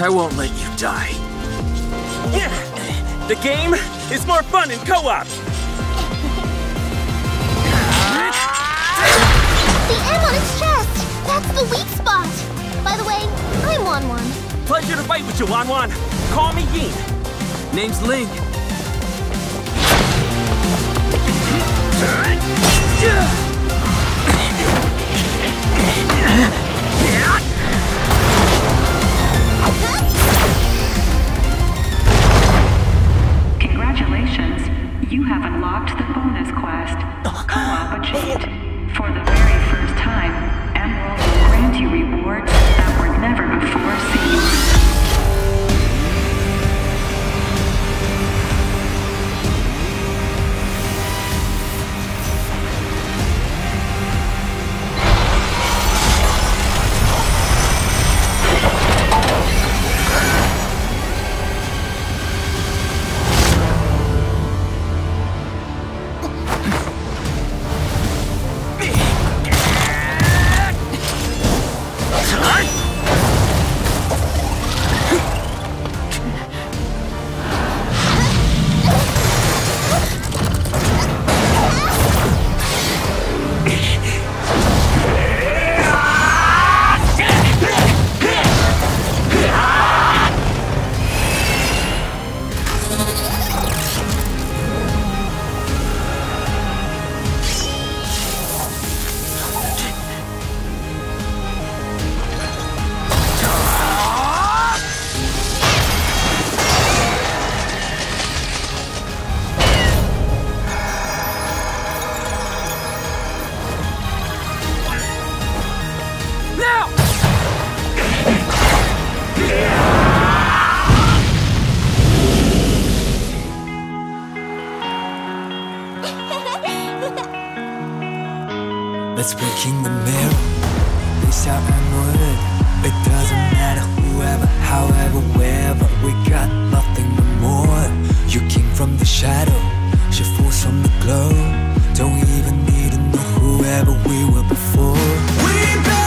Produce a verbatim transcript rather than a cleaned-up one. I won't let you die. Yeah, the game is more fun in co-op. The M on its chest! That's the weak spot! By the way, I'm Wanwan. Pleasure to fight with you, Wanwan. Call me Yin. Name's Link. Congratulations, you have unlocked the bonus quest, Co-op Achieved. For the very first time, Emerald will grant you rewards that were never before seen. That's breaking the mirror. They shout and word. It doesn't matter whoever, however, wherever. We got nothing more. You came from the shadow, she falls from the glow. Don't even need to know whoever we were before. We